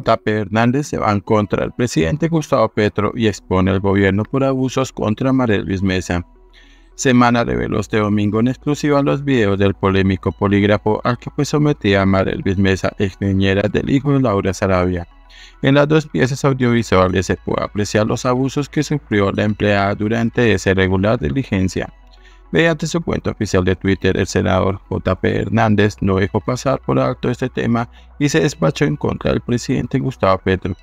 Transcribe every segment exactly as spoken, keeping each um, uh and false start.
J P Hernández se van contra el presidente Gustavo Petro y expone al gobierno por abusos contra Marelbys Meza. Semana reveló este domingo en exclusiva los videos del polémico polígrafo al que fue sometida Marelbys Meza, ex niñera del hijo de Laura Sarabia. En las dos piezas audiovisuales se puede apreciar los abusos que sufrió la empleada durante esa irregular diligencia. Mediante su cuenta oficial de Twitter, el senador J P Hernández no dejó pasar por alto este tema y se despachó en contra del presidente Gustavo Petro.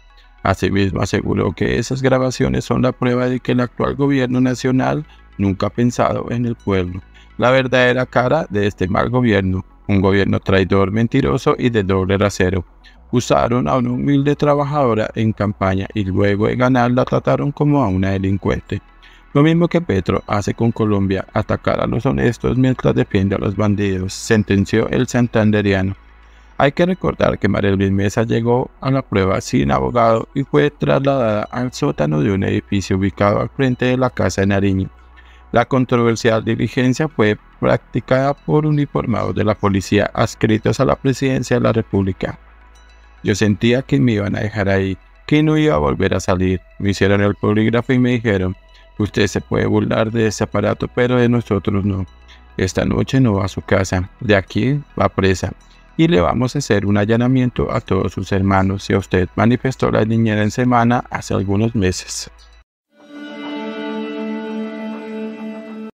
Asimismo, aseguró que esas grabaciones son la prueba de que el actual gobierno nacional nunca ha pensado en el pueblo. La verdadera cara de este mal gobierno, un gobierno traidor, mentiroso y de doble rasero. Usaron a una humilde trabajadora en campaña y luego de ganar la trataron como a una delincuente. Lo mismo que Petro hace con Colombia, atacar a los honestos mientras defiende a los bandidos, sentenció el santanderiano. Hay que recordar que Marelbys Meza llegó a la prueba sin abogado y fue trasladada al sótano de un edificio ubicado al frente de la casa de Nariño. La controversial diligencia fue practicada por uniformados de la policía adscritos a la presidencia de la República. Yo sentía que me iban a dejar ahí, que no iba a volver a salir. Me hicieron el polígrafo y me dijeron: usted se puede burlar de ese aparato, pero de nosotros no. Esta noche no va a su casa, de aquí va presa. Y le vamos a hacer un allanamiento a todos sus hermanos, si a usted, manifestó la niñera en Semana hace algunos meses.